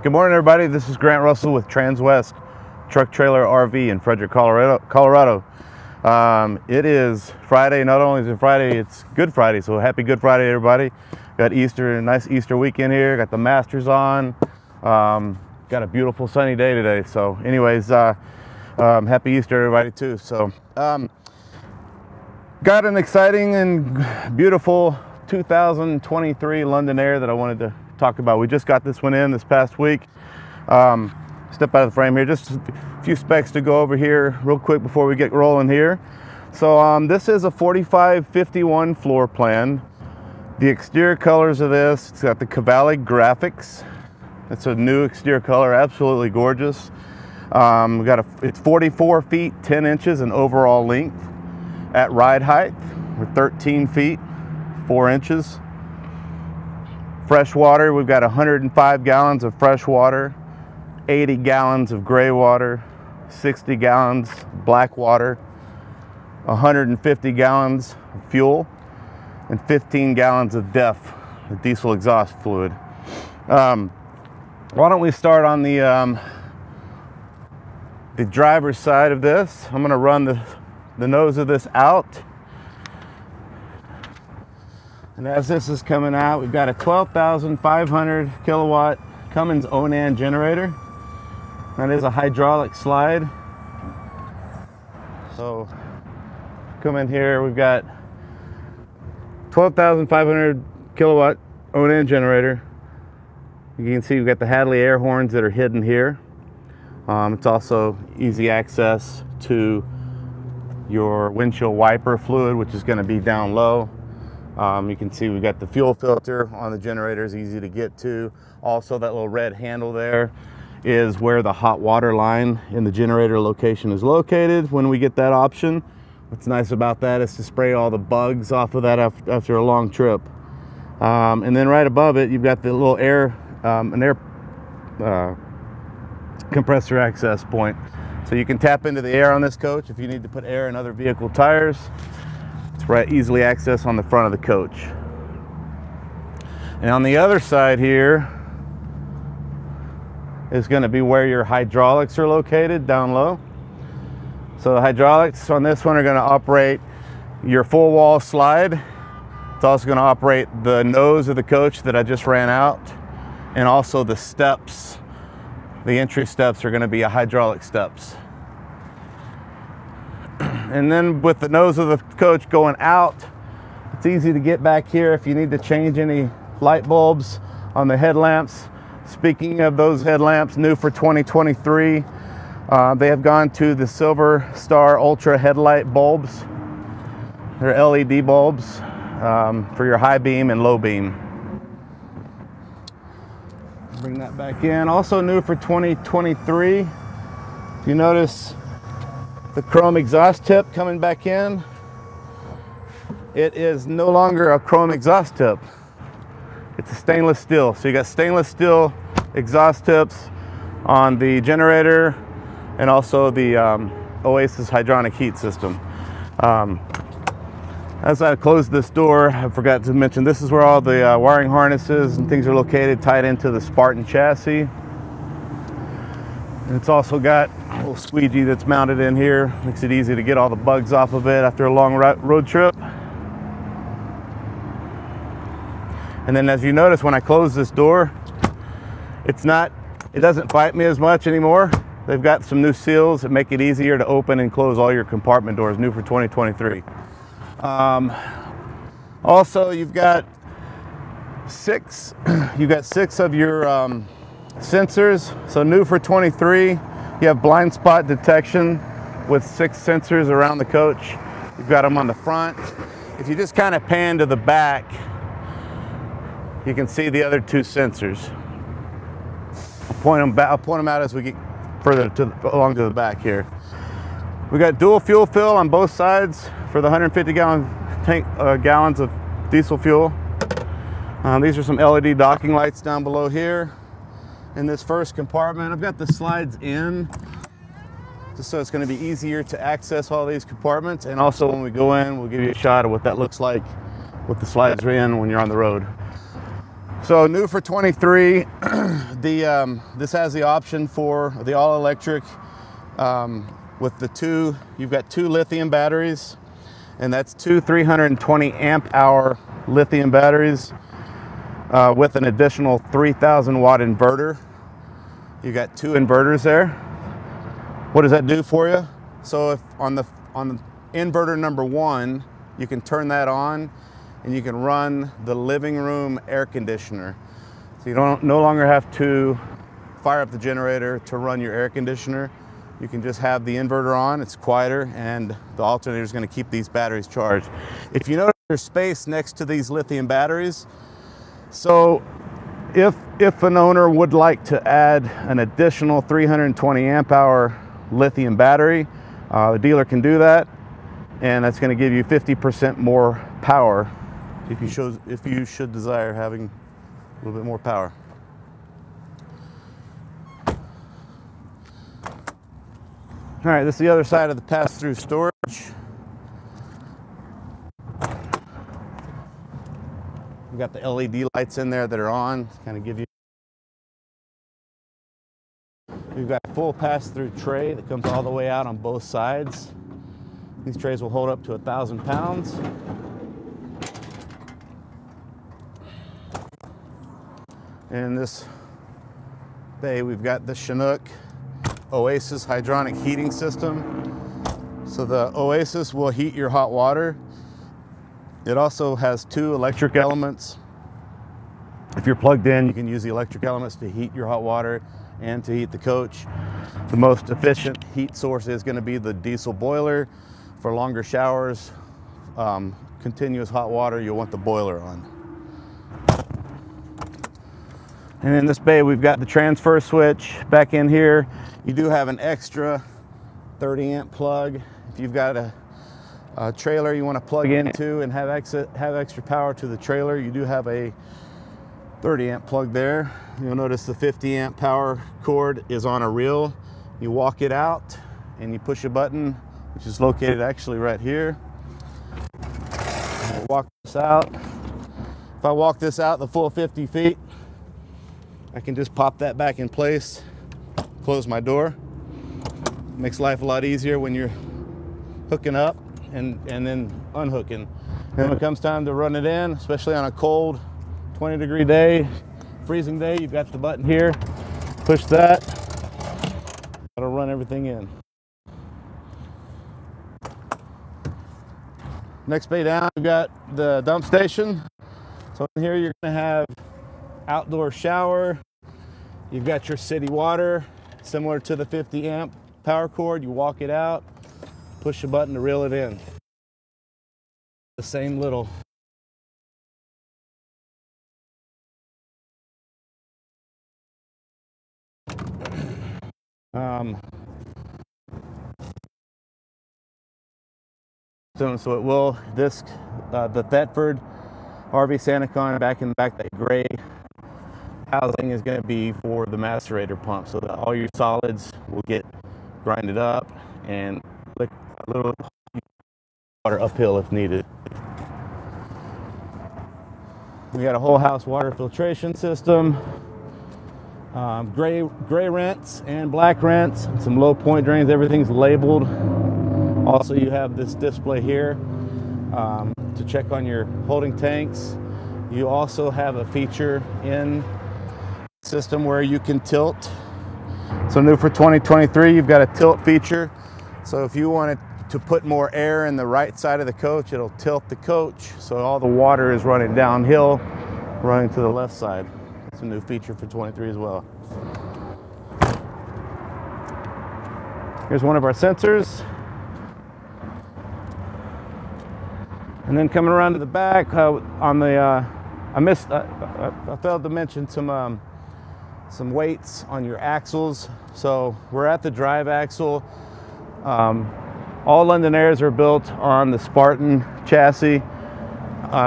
Good morning, everybody. This is Grant Russell with TransWest Truck Trailer RV in Frederick, Colorado. It is Friday. Not only is it Friday, it's Good Friday. So happy Good Friday, everybody. Got Easter, a nice Easter weekend here. Got the Masters on. Got a beautiful sunny day today. So anyways, happy Easter, everybody, too. So got an exciting and beautiful 2023 London Aire that I wanted to talk about. We just got this one in this past week. Step out of the frame here, just a few specs to go over here real quick before we get rolling here. So this is a 4551 floor plan. The exterior colors of this, it's got the Cavalli graphics. It's a new exterior color, absolutely gorgeous. We got it's 44 feet 10 inches in overall length. At ride height, we're 13 feet 4 inches. Fresh water, we've got 105 gallons of fresh water, 80 gallons of gray water, 60 gallons black water, 150 gallons of fuel, and 15 gallons of DEF, the diesel exhaust fluid. Why don't we start on the driver's side of this. I'm going to run the nose of this out. And as this is coming out, we've got a 12,500 kilowatt Cummins Onan generator. That is a hydraulic slide. So come in here, we've got 12,500 kilowatt Onan generator. You can see we've got the Hadley air horns that are hidden here. It's also easy access to your windshield wiper fluid, which is going to be down low. You can see we've got the fuel filter on the generator, is easy to get to. Also, that little red handle there is where the hot water line in the generator location is located when we get that option. What's nice about that is to spray all the bugs off of that after a long trip. And then right above it, you've got the little air, compressor access point. So you can tap into the air on this coach if you need to put air in other vehicle tires. Right, easily access on the front of the coach. And on the other side here is going to be where your hydraulics are located down low. So the hydraulics on this one are going to operate your full wall slide. It's also going to operate the nose of the coach that I just ran out, and also the steps. The entry steps are going to be hydraulic steps. And then with the nose of the coach going out, it's easy to get back here if you need to change any light bulbs on the headlamps. Speaking of those headlamps, new for 2023, they have gone to the Silver Star Ultra headlight bulbs. They're LED bulbs for your high beam and low beam. Bring that back in. Also new for 2023, if you notice, the chrome exhaust tip coming back in. It is no longer a chrome exhaust tip. It's a stainless steel. So you got stainless steel exhaust tips on the generator and also the Oasis hydronic heat system. As I closed this door, I forgot to mention this is where all the wiring harnesses and things are located, tied into the Spartan chassis. And it's also got a little squeegee that's mounted in here. Makes it easy to get all the bugs off of it after a long road trip. And then as you notice, when I close this door, it doesn't fight me as much anymore. They've got some new seals that make it easier to open and close all your compartment doors, new for 2023. Also, you've got six of your sensors. So new for 23, you have blind spot detection with 6 sensors around the coach. You've got them on the front. If you just kind of pan to the back, you can see the other 2 sensors. I'll point them out as we get further along to the back here. We got dual fuel fill on both sides for the 150 gallons of diesel fuel. These are some LED docking lights down below here. In this first compartment, I've got the slides in just so it's going to be easier to access all these compartments, and also when we go in, we'll give you a shot of what that looks like with the slides in when you're on the road. So new for 23, this has the option for the all-electric. With the two, you've got two lithium batteries, and that's two 320 amp hour lithium batteries with an additional 3,000 watt inverter. You got two inverters there. What does that do for you? So if on the inverter number one, you can turn that on and you can run the living room air conditioner. So you no longer have to fire up the generator to run your air conditioner. You can just have the inverter on, it's quieter, and the alternator is going to keep these batteries charged. If you notice, there's space next to these lithium batteries. So if an owner would like to add an additional 320 amp hour lithium battery, the dealer can do that, and that's going to give you 50% more power if you should desire having a little bit more power. All right, this is the other side of the pass-through storage. We've got the LED lights in there that are on to kind of give you. We've got a full pass-through tray that comes all the way out on both sides. These trays will hold up to 1,000 pounds. And in this bay, we've got the Chinook Oasis hydronic heating system. So the Oasis will heat your hot water. It also has two electric elements. If you're plugged in, you can use the electric elements to heat your hot water and to heat the coach. The most efficient heat source is going to be the diesel boiler. For longer showers, continuous hot water, you'll want the boiler on. And in this bay, we've got the transfer switch back in here. You do have an extra 30 amp plug. If you've got a trailer you want to plug into and have extra power to the trailer, you do have a 30 amp plug there. You'll notice the 50 amp power cord is on a reel. You walk it out and you push a button, which is located actually right here. I'll walk this out. If I walk this out the full 50 feet, I can just pop that back in place, close my door. Makes life a lot easier when you're hooking up and then unhooking. Then when it comes time to run it in, especially on a cold 20-degree day, freezing day, you've got the button here. Push that. That'll run everything in. Next bay down, we've got the dump station. So in here you're going to have outdoor shower. You've got your city water, similar to the 50 amp power cord. You walk it out, push a button to reel it in. The same little. So it will, the Thetford RV Santa Con back in the back, that gray housing is going to be for the macerator pump, so that all your solids will get grinded up and lick a little water uphill if needed. We got a whole house water filtration system, gray rents and black rents, and some low point drains. Everything's labeled. Also, you have this display here to check on your holding tanks. You also have a feature in system where you can tilt. So new for 2023, you've got a tilt feature. So if you wanted to put more air in the right side of the coach, it'll tilt the coach. So all the water is running downhill, running to the left side. It's a new feature for 23 as well. Here's one of our sensors. And then coming around to the back, on the, I failed to mention some weights on your axles. So we're at the drive axle. All London Aires are built on the Spartan chassis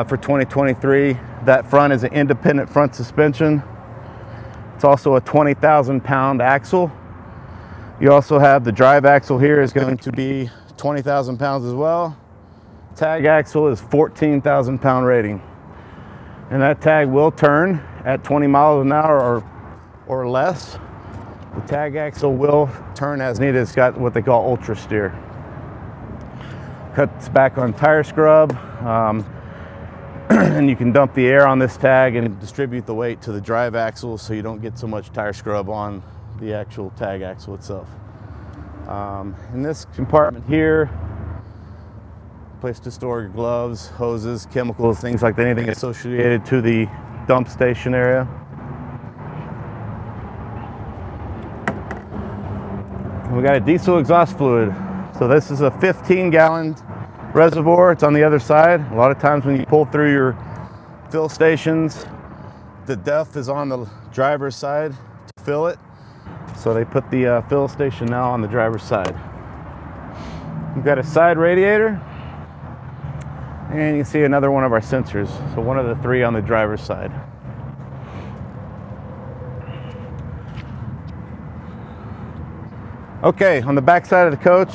for 2023. That front is an independent front suspension. It's also a 20,000 pound axle. You also have the drive axle here is going to be 20,000 pounds as well. Tag axle is 14,000 pound rating, and that tag will turn at 20 miles an hour or less, the tag axle will turn as needed. It's got what they call ultra steer. Cuts back on tire scrub, and you can dump the air on this tag and distribute the weight to the drive axle so you don't get so much tire scrub on the actual tag axle itself. In this compartment here, place to store your gloves, hoses, chemicals, things like that, anything associated to the dump station area. And we got a diesel exhaust fluid. So this is a 15-gallon reservoir. It's on the other side. A lot of times when you pull through your fill stations, the DEF is on the driver's side to fill it. So they put the fill station now on the driver's side. We've got a side radiator. And you can see another one of our sensors. So one of the three on the driver's side. Okay, on the back side of the coach,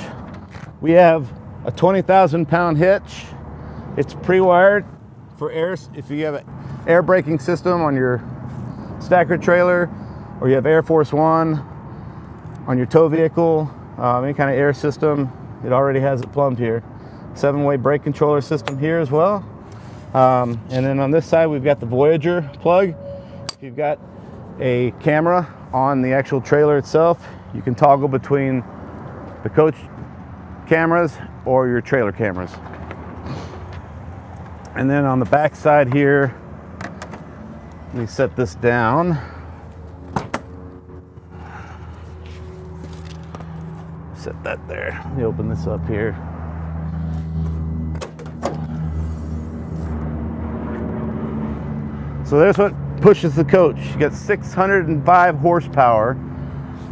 we have a 20,000 pound hitch. It's pre-wired for air. If you have an air braking system on your stacker trailer, or you have Air Force One on your tow vehicle, any kind of air system, it already has it plumbed here. 7-way brake controller system here as well. And then on this side, we've got the Voyager plug. If you've got a camera on the actual trailer itself, you can toggle between the coach cameras or your trailer cameras. And then on the back side here, let me set this down. Set that there. Let me open this up here. So there's what pushes the coach. You got 605 horsepower,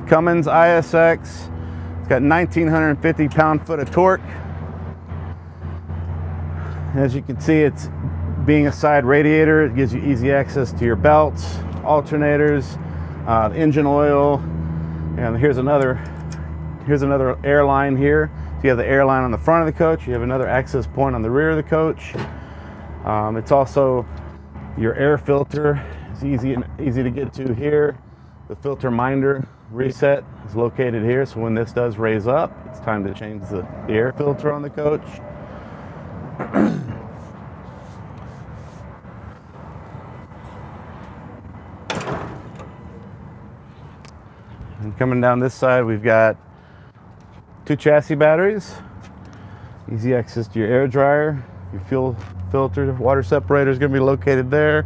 Cummins ISX. It's got 1,950 pound-foot of torque. As you can see, it's being a side radiator. It gives you easy access to your belts, alternators, engine oil, and here's another air line here. So you have the air line on the front of the coach. You have another access point on the rear of the coach. It's also your air filter is easy to get to here. The filter minder reset is located here, so when this does raise up, it's time to change the air filter on the coach. And coming down this side, we've got 2 chassis batteries, easy access to your air dryer, your fuel filter, water separator is going to be located there.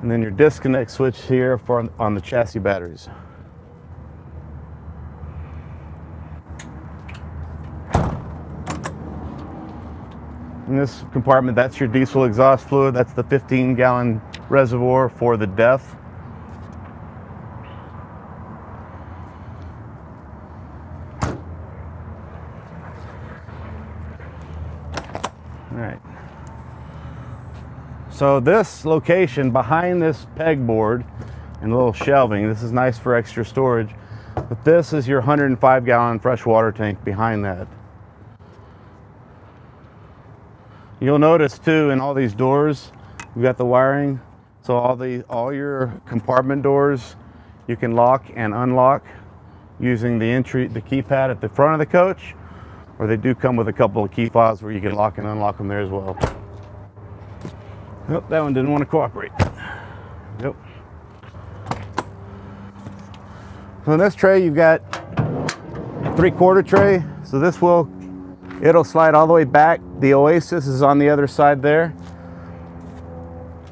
And then your disconnect switch here for on the chassis batteries. In this compartment, that's your diesel exhaust fluid. That's the 15-gallon reservoir for the DEF. So this location behind this pegboard and a little shelving, this is nice for extra storage, but this is your 105-gallon freshwater tank behind that. You'll notice too in all these doors, we've got the wiring. So all your compartment doors, you can lock and unlock using the keypad at the front of the coach, or they do come with a couple of key fobs where you can lock and unlock them there as well. Nope, that one didn't want to cooperate. Nope. So in this tray, you've got a 3/4 tray. So this it'll slide all the way back. The Oasis is on the other side there.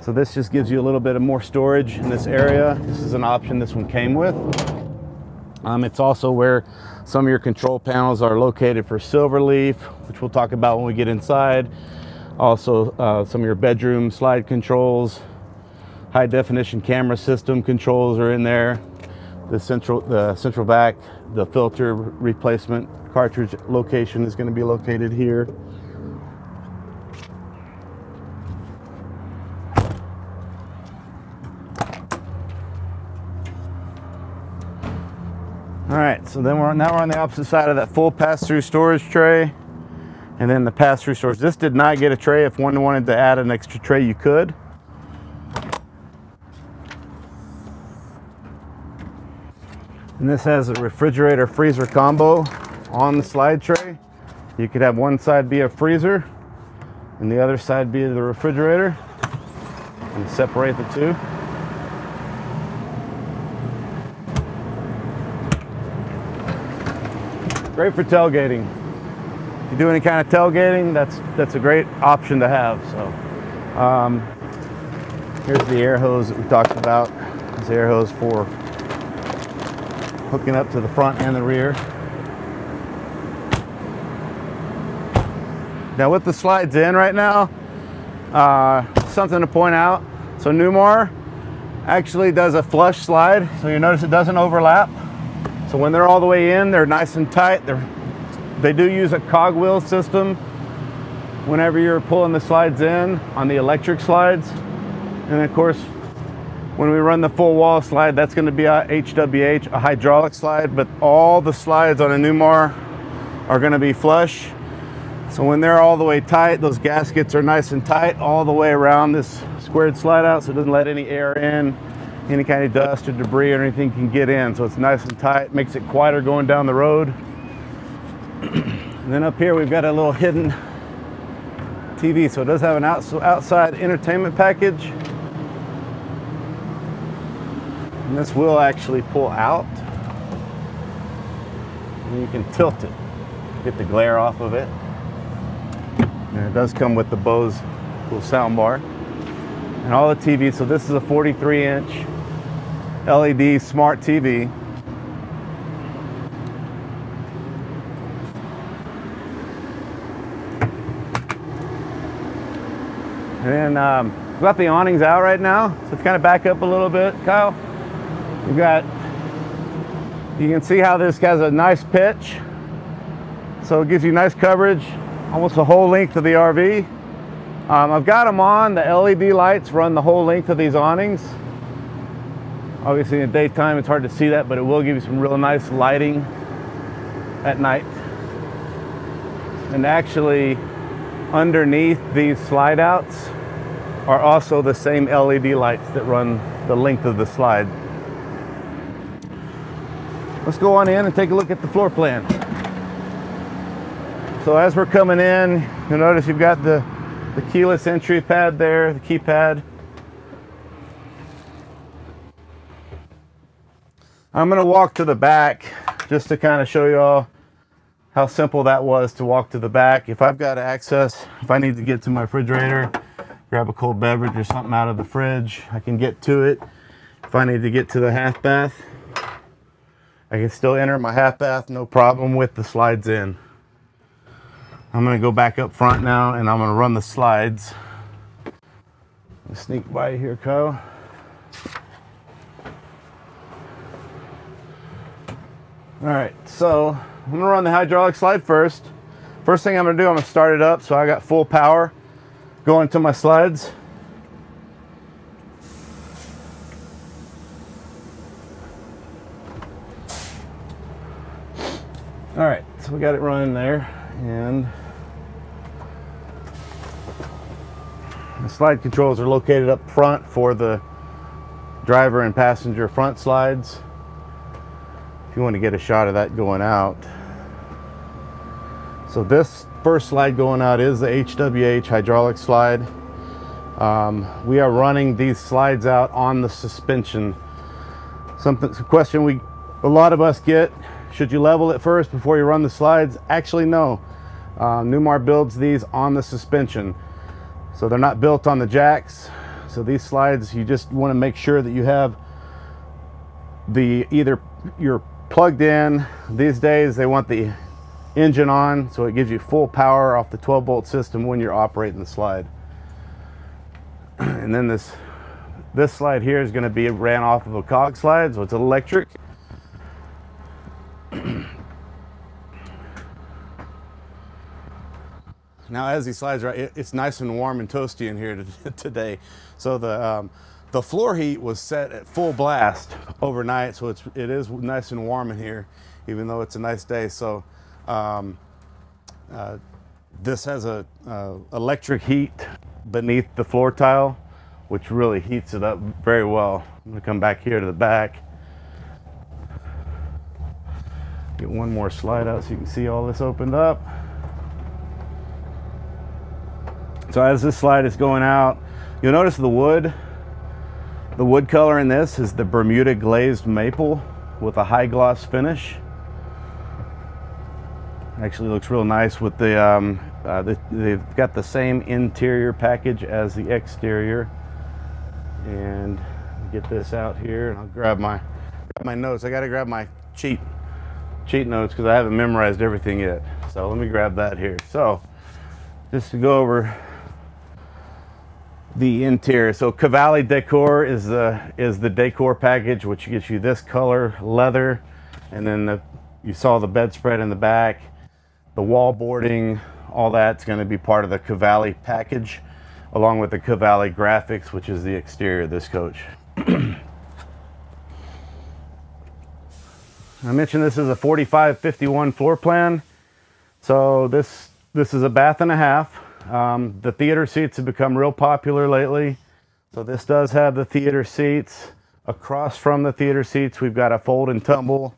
So this just gives you a little bit of more storage in this area. This is an option this one came with. It's also where some of your control panels are located for Silverleaf, which we'll talk about when we get inside. Also, some of your bedroom slide controls, high definition camera system controls are in there. The central vac, the filter replacement cartridge location is going to be located here. All right, so then now we're on the opposite side of that full pass-through storage tray. And then the pass-through storage. This did not get a tray. If one wanted to add an extra tray, you could. And this has a refrigerator freezer combo on the slide tray. You could have one side be a freezer and the other side be the refrigerator, and separate the two. Great for tailgating. If you do any kind of tailgating, that's a great option to have. So here's the air hose that we talked about. It's the air hose for hooking up to the front and the rear. Now with the slides in right now, something to point out. So Newmar actually does a flush slide. So you notice it doesn't overlap. So when they're all the way in, they're nice and tight. They do use a cogwheel system whenever you're pulling the slides in on the electric slides. And of course, when we run the full wall slide, that's going to be a HWH, a hydraulic slide, but all the slides on a Newmar are going to be flush. So when they're all the way tight, those gaskets are nice and tight all the way around this squared slide out, so it doesn't let any air in. Any kind of dust or debris or anything can get in, so it's nice and tight, makes it quieter going down the road. And then up here we've got a little hidden TV, so it does have an outside entertainment package. And this will actually pull out, and you can tilt it, get the glare off of it. And it does come with the Bose little sound bar. And all the TV, so this is a 43-inch LED smart TV. And then we've got the awnings out right now, so it's kind of back up a little bit, Kyle. We've got, you can see how this has a nice pitch, so it gives you nice coverage, almost the whole length of the RV. I've got them on. The LED lights run the whole length of these awnings. Obviously in the daytime it's hard to see that, but it will give you some real nice lighting at night. And actually underneath these slide outs are also the same LED lights that run the length of the slide. Let's go on in and take a look at the floor plan. So as we're coming in, you'll notice you've got the keyless entry pad there, the keypad. I'm going to walk to the back just to kind of show you all how simple that was to walk to the back. If I've got access, if I need to get to my refrigerator, grab a cold beverage or something out of the fridge, I can get to it. If I need to get to the half bath, I can still enter my half bath, no problem with the slides in. I'm going to go back up front now and I'm going to run the slides. Let's sneak by here, Kyle. All right, so I'm going to run the hydraulic slide first. First thing I'm going to do, I'm going to start it up so I got full power going to my slides. All right, so we got it running there. And the slide controls are located up front for the driver and passenger front slides. If you want to get a shot of that going out. So this first slide going out is the HWH hydraulic slide. We are running these slides out on the suspension. Some question a lot of us get, should you level it first before you run the slides? Actually, no. Newmar builds these on the suspension, so they're not built on the jacks. So these slides, you just want to make sure that you have the, either you're plugged in. These days they want the engine on, so it gives you full power off the 12-volt system when you're operating the slide. And then this slide here is going to be ran off of a cog slide, so it's electric. Now as these slides are, it's nice and warm and toasty in here today. So the floor heat was set at full blast overnight, so it is nice and warm in here, even though it's a nice day. So This has a electric heat beneath the floor tile, which really heats it up very well. I'm gonna come back here to the back. Get one more slide out so you can see all this opened up. So as this slide is going out, you'll notice the wood color in this is the Bermuda glazed maple with a high gloss finish. Actually looks real nice with the, they've got the same interior package as the exterior. And get this out here and I'll grab my notes. I gotta grab my cheat notes because I haven't memorized everything yet. So let me grab that here. So just to go over the interior. So Cavalli decor is the decor package, which gets you this color leather. And then you saw the bedspread in the back. The wall boarding, all that's going to be part of the Cavalli package, along with the Cavalli graphics, which is the exterior of this coach. I mentioned this is a 45-51 floor plan. So this is a bath and a half. The theater seats have become real popular lately. So this does have the theater seats. Across from the theater seats, we've got a fold and tumble.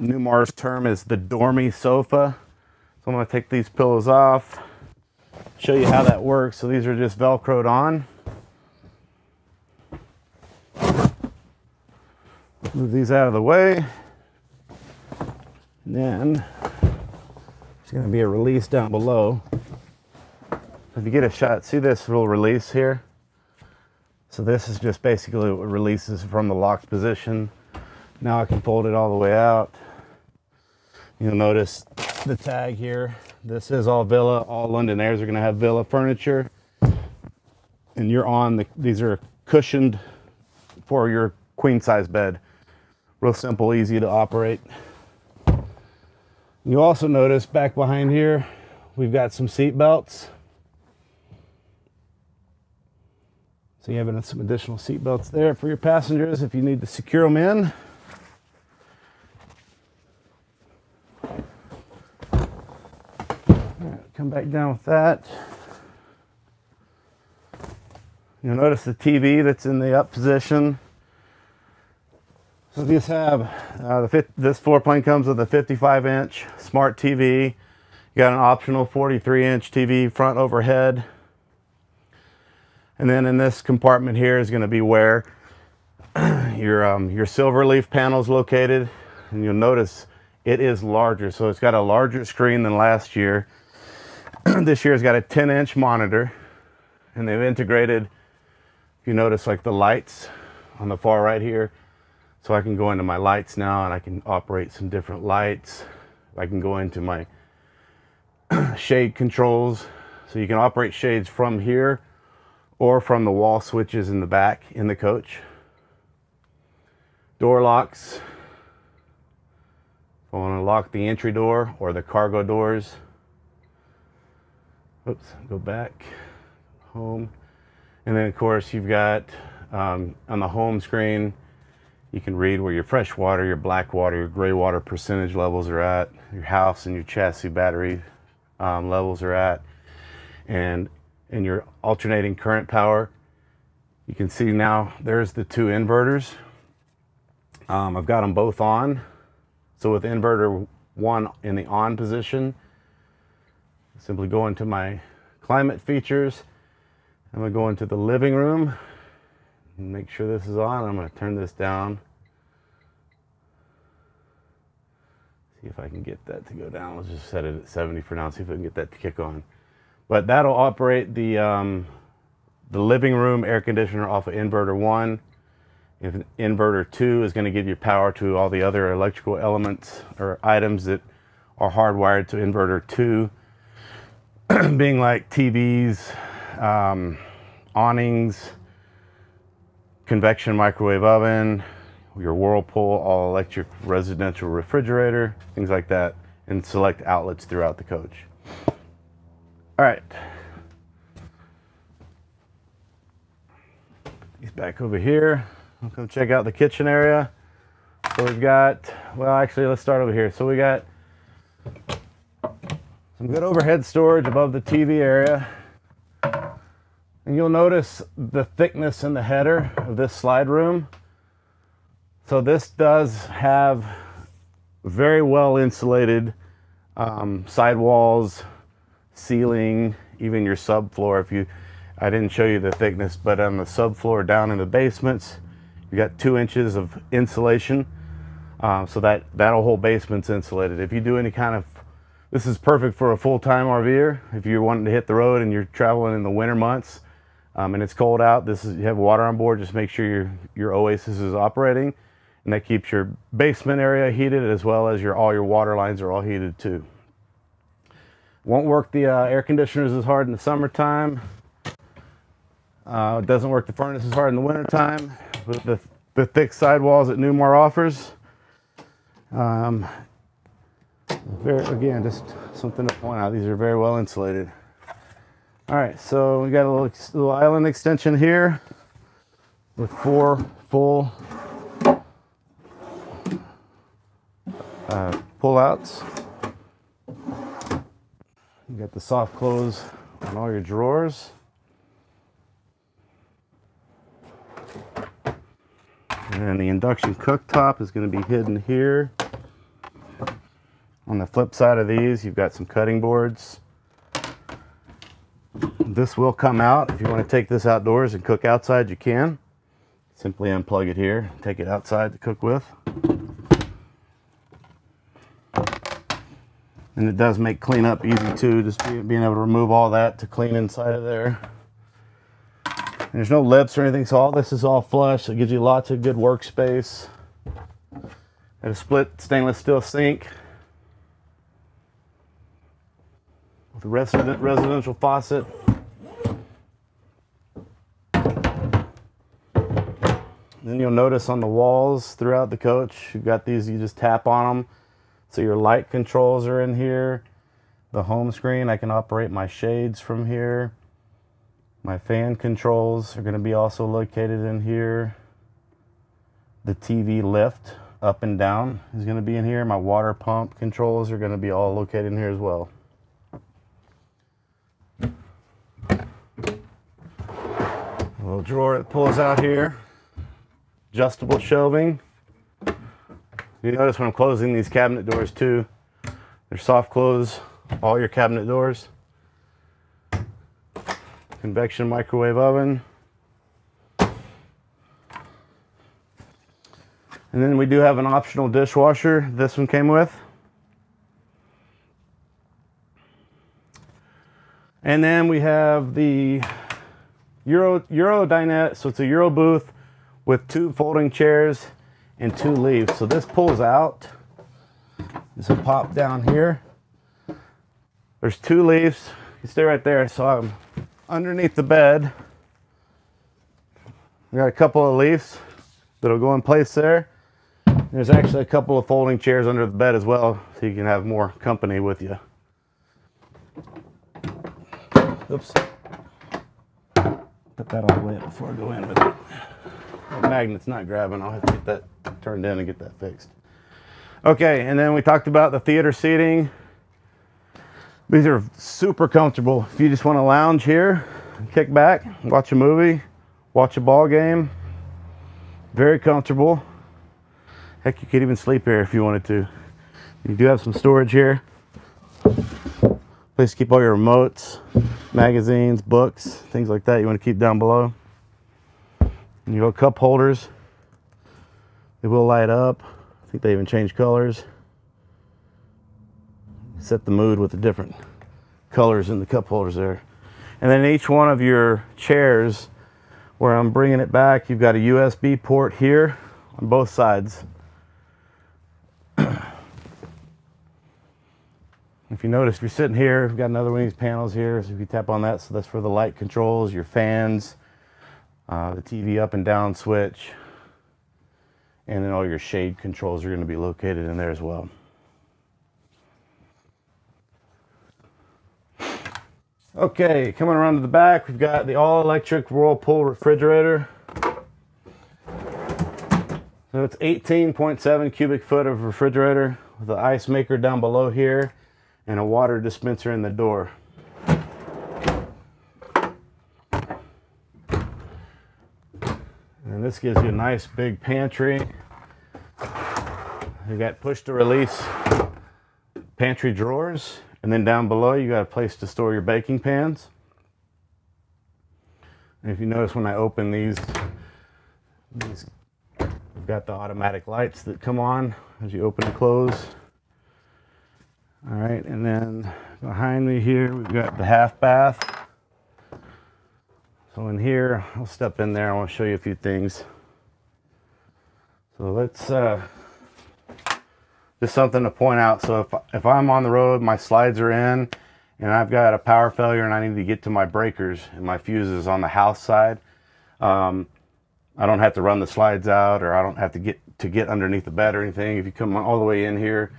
Newmar's term is the dormy sofa. So I'm going to take these pillows off, show you how that works. So these are just Velcroed on. Move these out of the way. And then there's going to be a release down below. If you get a shot, see this little release here? So this is just basically what releases from the locked position. Now I can fold it all the way out. You'll notice the tag here. This is all Villa. All London Aires are going to have Villa furniture. And you're on the, these are cushioned for your queen size bed. Real simple, easy to operate. You also notice back behind here, we've got some seat belts. So you have some additional seat belts there for your passengers if you need to secure them in. Come back down with that. You'll notice the TV that's in the up position. So these have this floor plan comes with a 55-inch smart TV. You got an optional 43-inch TV front overhead. And then in this compartment here is going to be where your Silverleaf panel's located. And you'll notice it is larger, so it's got a larger screen than last year. This year's got a 10-inch monitor, and they've integrated, if you notice, like the lights on the far right here. So I can go into my lights now and I can operate some different lights. I can go into my shade controls. So you can operate shades from here or from the wall switches in the back in the coach. Door locks. If I want to lock the entry door or the cargo doors. Oops, go back, home. And then of course you've got, on the home screen, you can read where your fresh water, your black water, your gray water percentage levels are at, your house and your chassis battery levels are at, and your alternating current power. You can see now there's the two inverters. I've got them both on. So with inverter one in the on position, simply go into my climate features. I'm going to go into the living room and make sure this is on. I'm going to turn this down. See if I can get that to go down. Let's just set it at 70 for now. See if I can get that to kick on. But that'll operate the living room air conditioner off of inverter one. If inverter two is going to give you power to all the other electrical elements or items that are hardwired to inverter two. Being like TVs, awnings, convection microwave oven, your Whirlpool all electric residential refrigerator, things like that, and select outlets throughout the coach. All right. He's back over here. I'll come check out the kitchen area. So we've got, well, actually, let's start over here. So we got Some good overhead storage above the TV area. And you'll notice the thickness in the header of this slide room. So this does have very well insulated sidewalls, ceiling, even your subfloor. If you, I didn't show you the thickness, but on the subfloor down in the basements, you got 2 inches of insulation. So that whole basement's insulated. If you do any kind of, this is perfect for a full-time RVer. If you're wanting to hit the road and you're traveling in the winter months and it's cold out, this is, you have water on board, just make sure your Oasis is operating, and that keeps your basement area heated as well as all your water lines are all heated too. Won't work the air conditioners as hard in the summertime. It doesn't work the furnace as hard in the wintertime with the thick sidewalls that Newmar offers. Again, just something to point out. These are very well insulated. All right, so we got a little island extension here with 4 full pull-outs. You got the soft close on all your drawers. And then the induction cooktop is going to be hidden here. On the flip side of these, you've got some cutting boards. This will come out. If you want to take this outdoors and cook outside, you can. Simply unplug it here, take it outside to cook with. And it does make cleanup easy too, just being able to remove all that to clean inside of there. And there's no lips or anything, so all this is all flush. So it gives you lots of good workspace. And a split stainless steel sink. The residential faucet. Then you'll notice on the walls throughout the coach, you've got these, you just tap on them. So your light controls are in here. The home screen, I can operate my shades from here. My fan controls are going to be also located in here. The TV lift up and down is going to be in here. My water pump controls are going to be all located in here as well. A little drawer that pulls out here. Adjustable shelving. You notice when I'm closing these cabinet doors too, they're soft close, all your cabinet doors. Convection microwave oven. And then we do have an optional dishwasher. This one came with. And then we have the Euro dinette, so it's a Euro booth with 2 folding chairs and 2 leaves. So this pulls out. This will pop down here. There's 2 leaves. You stay right there. So I'm underneath the bed. We got a couple of leaves that'll go in place there. There's actually a couple of folding chairs under the bed as well, so you can have more company with you. Oops. Put that all the way up before I go in, but the magnet's not grabbing. I'll have to get that turned in and get that fixed. Okay, and then we talked about the theater seating. These are super comfortable. If you just want to lounge here, kick back, watch a movie, watch a ball game. Very comfortable. Heck, you could even sleep here if you wanted to. You do have some storage here. Place to keep all your remotes, magazines, books, things like that you want to keep down below. And you got cup holders. They will light up. I think they even change colors. Set the mood with the different colors in the cup holders there. And then each one of your chairs, where I'm bringing it back, you've got a USB port here on both sides. If you notice, if you're sitting here, we've got another one of these panels here. So if you tap on that, so that's for the light controls, your fans, the TV up and down switch, and then all your shade controls are going to be located in there as well. Okay, coming around to the back, we've got the all-electric Whirlpool refrigerator. So it's 18.7 cubic foot of refrigerator with the ice maker down below here. and a water dispenser in the door. And this gives you a nice big pantry. You got push to release pantry drawers, and then down below you got a place to store your baking pans. And if you notice when I open these we've got the automatic lights that come on as you open and close. All right, and then behind me here we've got the half bath. So in here, I'll step in there. I want to show you a few things. So let's just something to point out. So if I'm on the road, my slides are in, and I've got a power failure and I need to get to my breakers and my fuses on the house side, I don't have to run the slides out, or I don't have to get underneath the bed or anything. If you come all the way in here,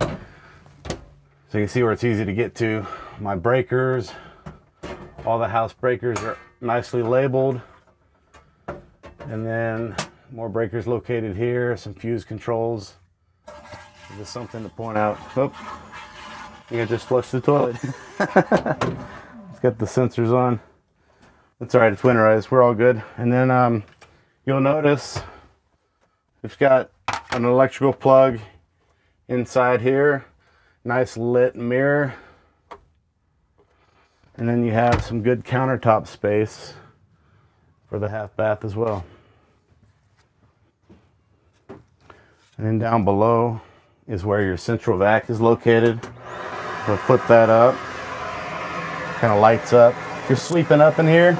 so you can see where it's easy to get to. My breakers, all the house breakers are nicely labeled. And then more breakers located here, some fuse controls. Just something to point out. Oh, I think I just flushed the toilet. It's got the sensors on. That's all right, it's winterized, we're all good. And then you'll notice it's got an electrical plug inside here, nice lit mirror, and then you have some good countertop space for the half bath as well. And then down below is where your central vac is located. We'll flip that up, kind of lights up. If you're sleeping up in here,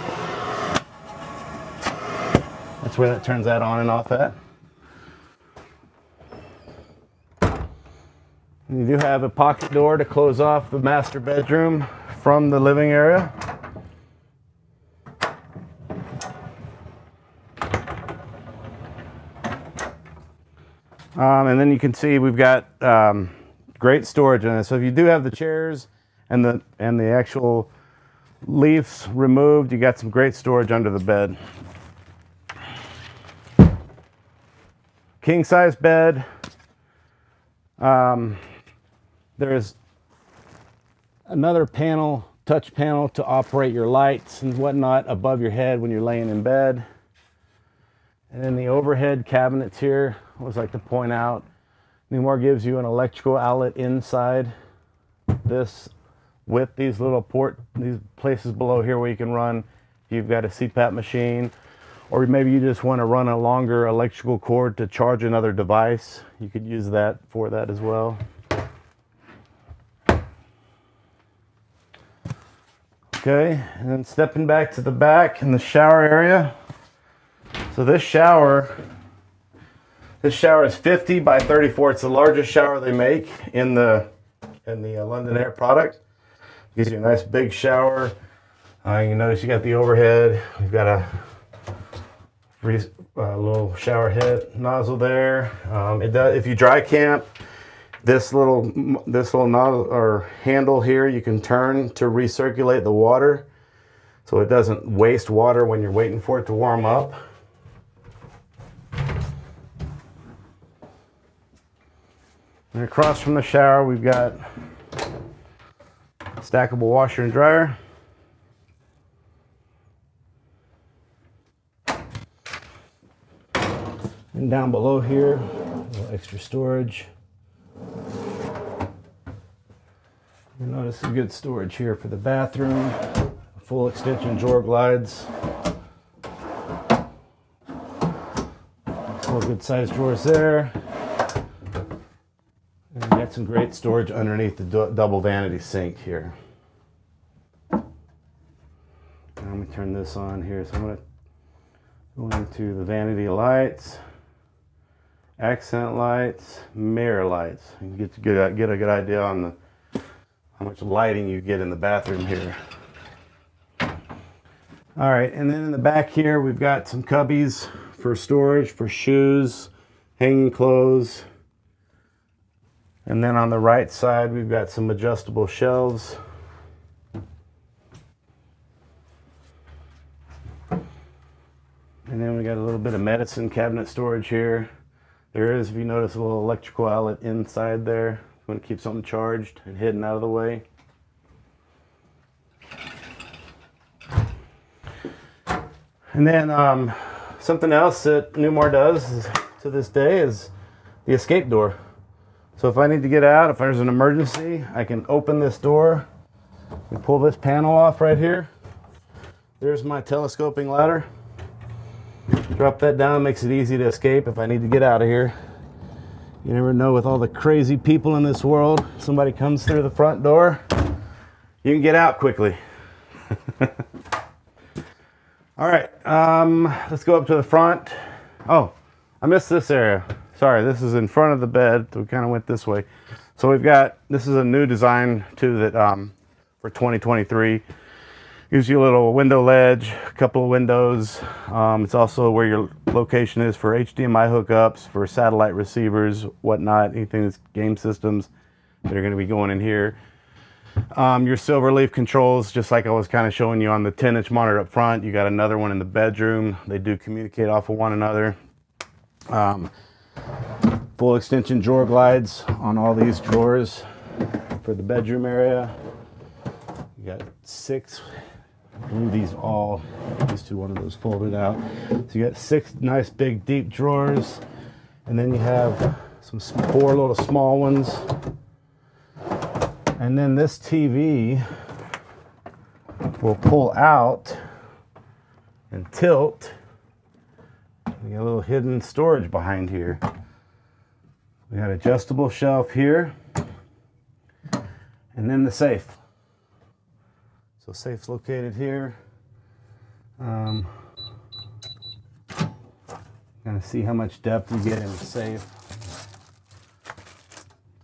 that's where that turns that on and off at. And you do have a pocket door to close off the master bedroom from the living area. And then you can see we've got great storage in it. So if you do have the chairs and the actual leaves removed, you got some great storage under the bed. King size bed. There's another panel, touch panel, to operate your lights and whatnot above your head when you're laying in bed. And then the overhead cabinets here, I always like to point out, Newmar gives you an electrical outlet inside this with these little these places below here where you can run, if you've got a CPAP machine, or maybe you just want to run a longer electrical cord to charge another device, you could use that for that as well. Okay, and then stepping back to the back in the shower area. So this shower is 50 by 34. It's the largest shower they make in the London Aire product. Gives you a nice big shower. You can notice you got the overhead. We've got a little shower head nozzle there. It does, if you dry camp, this little nozzle or handle here you can turn to recirculate the water, so it doesn't waste water when you're waiting for it to warm up. And across from the shower, we've got stackable washer and dryer. And down below here, a little extra storage. You'll notice some good storage here for the bathroom. Full extension drawer glides. Four good sized drawers there. Some great storage underneath the double vanity sink here. Now let me turn this on here. So I'm going to go into the vanity lights, accent lights, mirror lights. You can get a good idea on how much lighting you get in the bathroom here. All right, and then in the back here we've got some cubbies for storage for shoes, hanging clothes. And then on the right side, we've got some adjustable shelves. And then we got a little bit of medicine cabinet storage here. There is, if you notice, a little electrical outlet inside there. You want to keep something charged and hidden out of the way. And then something else that Newmar does is, to this day, is the escape door. So if I need to get out, if there's an emergency, I can open this door and pull this panel off right here. There's my telescoping ladder. Drop that down, makes it easy to escape if I need to get out of here. You never know with all the crazy people in this world. Somebody comes through the front door, you can get out quickly. All right, let's go up to the front. Oh, I missed this area. Sorry, this is in front of the bed. We kind of went this way. So we've got, this is a new design too that for 2023. Gives you a little window ledge, a couple of windows. It's also where your location is for HDMI hookups, for satellite receivers, whatnot, anything that's game systems that are going to be going in here. Your Silverleaf controls, just like I was kind of showing you on the 10-inch monitor up front. You got another one in the bedroom. They do communicate off of one another. Full extension drawer glides on all these drawers for the bedroom area. You got six. One of those folded out. So you got six nice big deep drawers, and then you have some four little small ones. And then this TV will pull out and tilt. We got a little hidden storage behind here. We got adjustable shelf here, and then the safe. So safe's located here. Gonna see how much depth you get in the safe.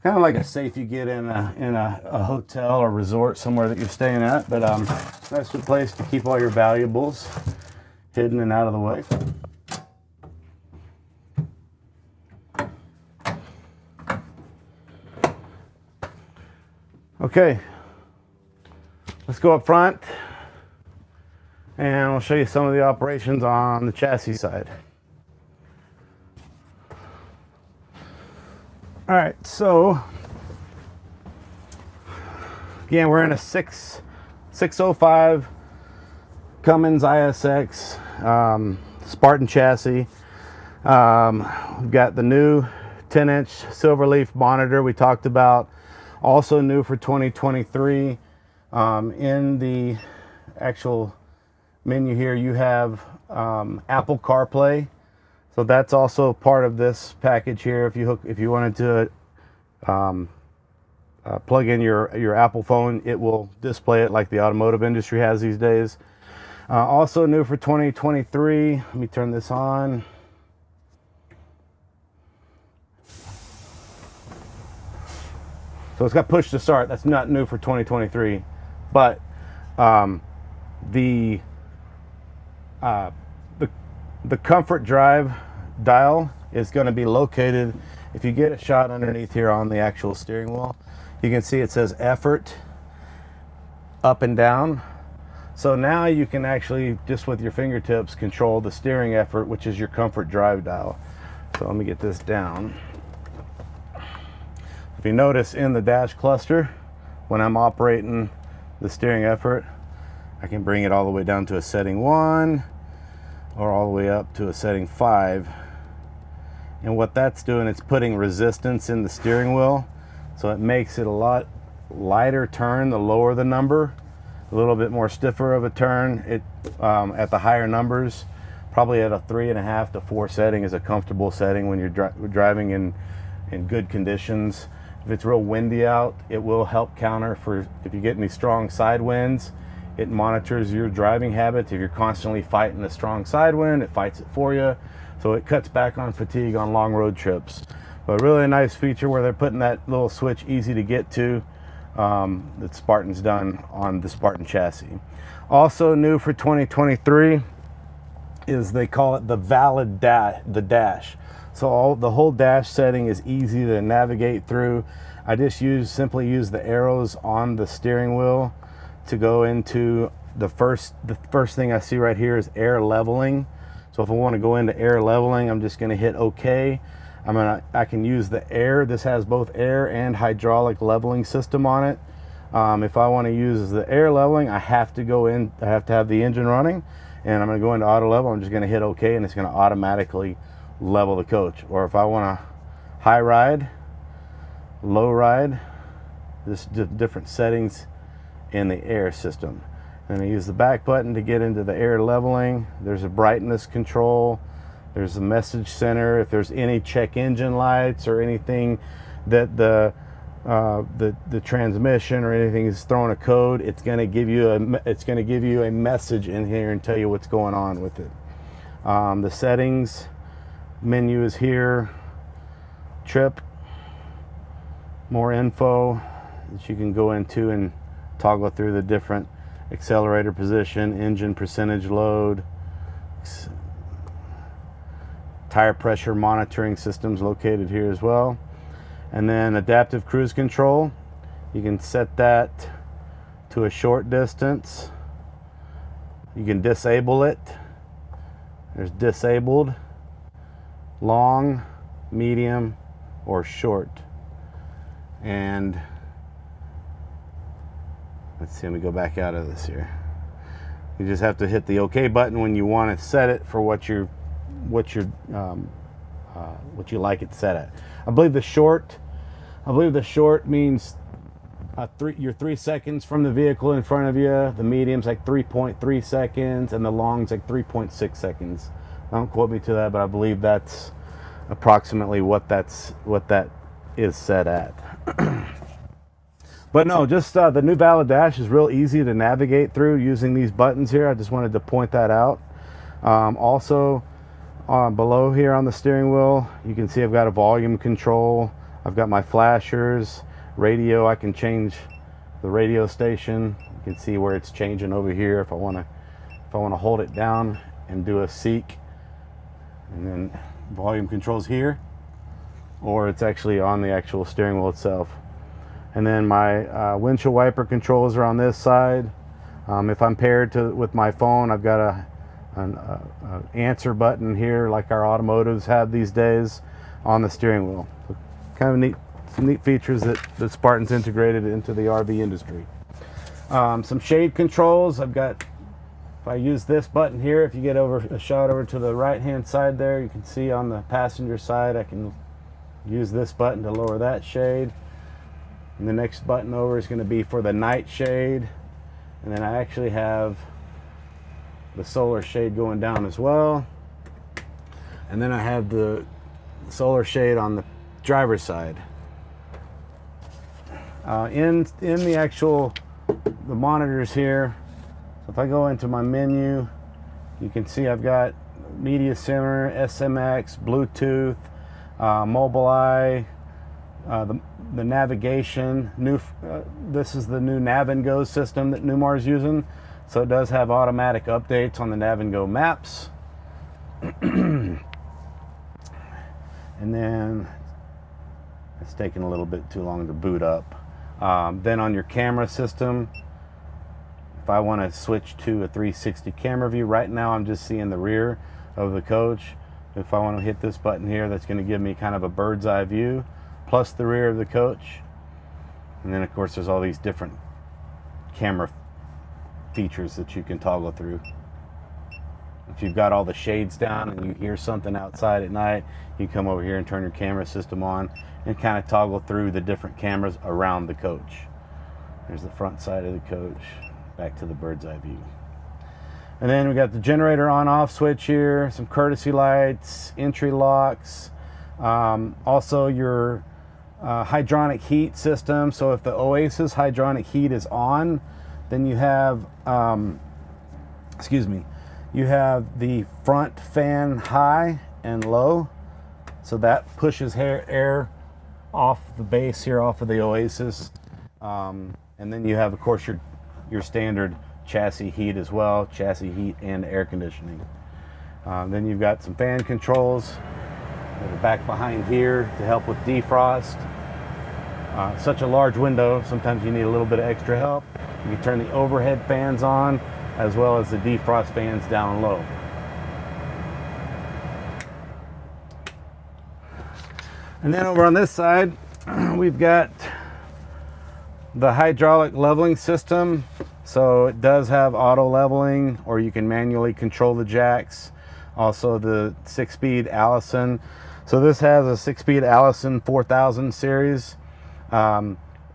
Kind of like a safe you get in a hotel or resort somewhere that you're staying at, but that's the place to keep all your valuables hidden and out of the way. Okay. Let's go up front and I'll show you some of the operations on the chassis side. All right, so again, we're in a 605 Cummins ISX Spartan chassis. We've got the new 10-inch Silverleaf monitor we talked about, also new for 2023. In the actual menu here, you have Apple CarPlay, so that's also part of this package here. If you wanted to plug in your Apple phone, it will display it like the automotive industry has these days. Also new for 2023. Let me turn this on. So it's got push to start. That's not new for 2023. But the comfort drive dial is going to be located, if you get a shot underneath here on the actual steering wheel, you can see it says effort, up and down. So now you can actually, just with your fingertips, control the steering effort, which is your comfort drive dial. So let me get this down. If you notice in the dash cluster, when I'm operating the steering effort, I can bring it all the way down to a setting 1 or all the way up to a setting 5. And what that's doing, it's putting resistance in the steering wheel, so it makes it a lot lighter turn the lower the number, a little bit more stiffer of a turn at the higher numbers. Probably at a 3.5 to 4 setting is a comfortable setting when you're driving in good conditions. If it's real windy out, it will help counter for if you get any strong side winds. It monitors your driving habits. If you're constantly fighting a strong side wind, it fights it for you. So it cuts back on fatigue on long road trips. But really a nice feature where they're putting that little switch easy to get to that Spartan's done on the Spartan chassis. Also new for 2023 is, they call it the valid dash. So the whole dash setting is easy to navigate through. I just simply use the arrows on the steering wheel to go into the first thing I see right here is air leveling. So if I want to go into air leveling, I'm just going to hit OK. I can use the air. This has both air and hydraulic leveling system on it. If I want to use the air leveling, I have to have the engine running. and I'm going to go into auto level. I'm just going to hit OK, and it's going to automatically level the coach. Or if I want to high ride, low ride, there's different settings in the air system. And I use the back button to get into the air leveling. There's a brightness control. There's a message center. If there's any check engine lights or anything that the transmission or anything is throwing a code, it's going to give you a message in here and tell you what's going on with it. The settings menu is here. Trip, more info that you can go into and toggle through the different accelerator position, engine percentage load, tire pressure monitoring systems located here as well. And then adaptive cruise control, you can set that to a short distance. You can disable it. There's disabled, long, medium, or short. And let's see, let me go back out of this here. You just have to hit the OK button when you want to set it for what you like it set at. I believe the short means you're 3 seconds from the vehicle in front of you. The medium's like 3.3 seconds, and the long's like 3.6 seconds. Don't quote me to that, but I believe that's approximately what that is set at. But no, just the new Valid Dash is real easy to navigate through using these buttons here. I just wanted to point that out. Also, below here on the steering wheel, you can see I've got a volume control. I've got my flashers, radio. I can change the radio station. You can see where it's changing over here if I want to. If I want to hold it down and do a seek, and then volume controls here, or it's actually on the actual steering wheel itself. And then my windshield wiper controls are on this side. If I'm paired with my phone, I've got an answer button here, like our automotives have these days, on the steering wheel. So kind of neat, some neat features that Spartan's integrated into the RV industry. Some shade controls. I've got, if I use this button here, if you get over a shot over to the right-hand side there, you can see on the passenger side, I can use this button to lower that shade. And the next button over is going to be for the night shade. And then I actually have the solar shade going down as well. And then I have the solar shade on the driver's side. In the actual, the monitors here, so if I go into my menu, you can see I've got media center, SMX, Bluetooth, Mobileye, the navigation. This is the new Nav-n-Go system that Newmar's using, so it does have automatic updates on the Nav-n-Go maps. And then it's taking a little bit too long to boot up. Then on your camera system, if I want to switch to a 360 camera view, right now I'm just seeing the rear of the coach. If I want to hit this button here, that's going to give me kind of a bird's eye view, plus the rear of the coach. And then of course there's all these different camera features that you can toggle through. If you've got all the shades down and you hear something outside at night, you come over here and turn your camera system on and kind of toggle through the different cameras around the coach. There's the front side of the coach, back to the bird's eye view. And then we got the generator on off switch here, some courtesy lights, entry locks, also your hydronic heat system. So if the Oasis hydronic heat is on, then you have you have the front fan high and low, so that pushes air off the base here, off of the Oasis. And then you have, of course, your standard chassis heat as well, chassis heat and air conditioning. Then you've got some fan controls back behind here to help with defrost. Such a large window, sometimes you need a little bit of extra help. You can turn the overhead fans on as well as the defrost fans down low. And then over on this side, we've got the hydraulic leveling system, so it does have auto leveling, or you can manually control the jacks. Also the 6-speed Allison. So this has a 6-speed Allison 4000 series.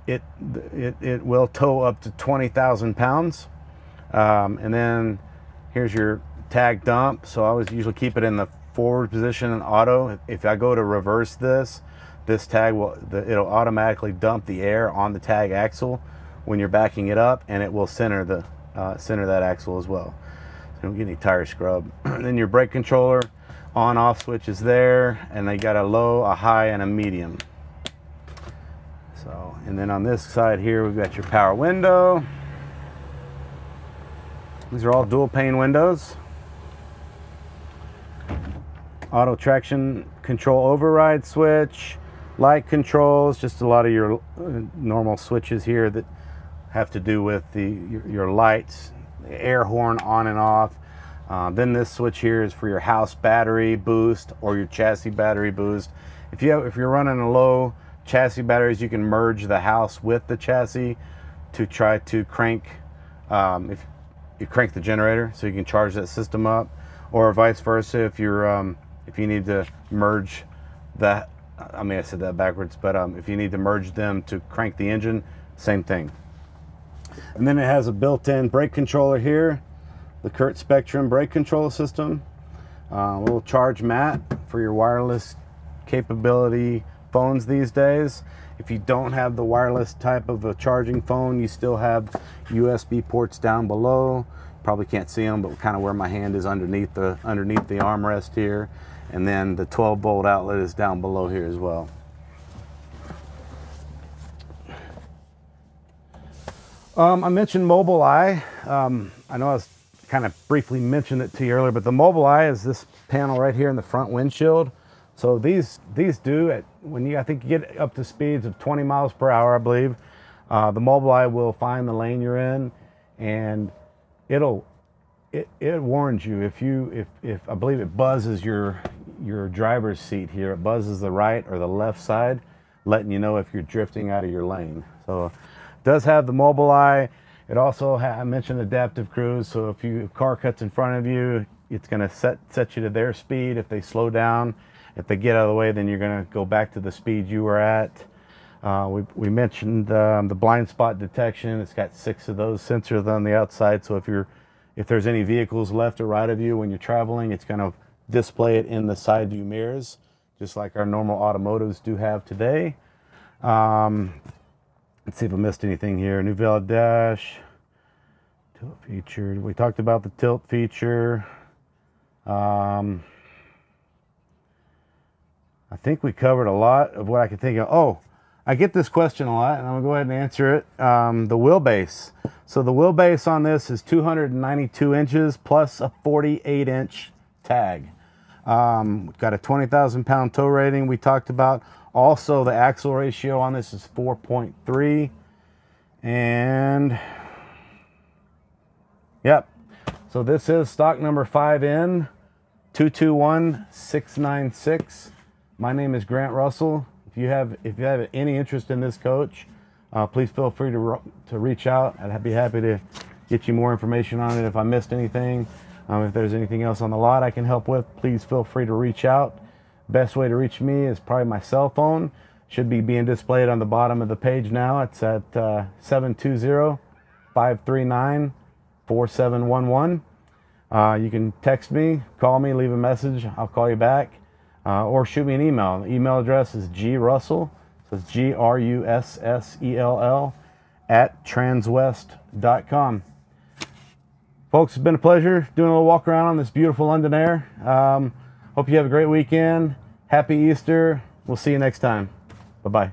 It will tow up to 20,000 pounds. And then here's your tag dump. So I always usually keep it in the forward position in auto. If I go to reverse this tag will, it'll automatically dump the air on the tag axle when you're backing it up, and it will center the center that axle as well. So don't get any tire scrub. And then your brake controller on off switch is there, and they got a low, a high, and a medium. So, and then on this side here, we've got your power window. These are all dual pane windows. Auto traction control override switch, light controls, just a lot of your normal switches here that have to do with your lights, air horn on and off. Then this switch here is for your house battery boost or your chassis battery boost. If you're running a low chassis batteries, you can merge the house with the chassis to try to crank, if you crank the generator, so you can charge that system up, or vice versa if you're if you need to merge that, I mean I said that backwards, but if you need to merge them to crank the engine, same thing. And then it has a built-in brake controller here, the Curt Spectrum brake control system, a little charge mat for your wireless capability phones these days. If you don't have the wireless type of a charging phone, you still have USB ports down below. Probably can't see them, but kind of where my hand is underneath the armrest here, and then the 12-volt outlet is down below here as well. I mentioned Mobileye. I know I was kind of briefly mentioned it to you earlier, but the Mobileye is this panel right here in the front windshield. So these do at, when you, I think you get up to speeds of 20 miles per hour, I believe, the Mobileye will find the lane you're in, and it warns you if I believe it buzzes your driver's seat here. It buzzes the right or the left side, letting you know if you're drifting out of your lane. So it does have the Mobileye. It also I mentioned adaptive cruise. So if your car cuts in front of you, it's going to set you to their speed. If they slow down, if they get out of the way, then you're going to go back to the speed you were at. We mentioned the blind spot detection. It's got 6 of those sensors on the outside. So if there's any vehicles left or right of you when you're traveling, it's going to display it in the side view mirrors, just like our normal automotives do have today. Let's see if I missed anything here. New valid dash, tilt feature. We talked about the tilt feature. I think we covered a lot of what I could think of. Oh, I get this question a lot, and I'm gonna go ahead and answer it. The wheelbase. So the wheelbase on this is 292 inches plus a 48-inch tag. We've got a 20,000 pound tow rating we talked about. Also, the axle ratio on this is 4.3. And, yep. So this is stock number 5N221696. My name is Grant Russell. If you have any interest in this coach, please feel free to reach out. I'd be happy to get you more information on it if I missed anything. If there's anything else on the lot I can help with, please feel free to reach out. Best way to reach me is probably my cell phone. Should be being displayed on the bottom of the page now. It's at 720-539-4711. You can text me, call me, leave a message. I'll call you back. Or shoot me an email. The email address is grussell, so it's G-R-U-S-S-E-L-L @transwest.com. Folks, it's been a pleasure doing a little walk around on this beautiful London Aire. Hope you have a great weekend. Happy Easter. We'll see you next time. Bye-bye.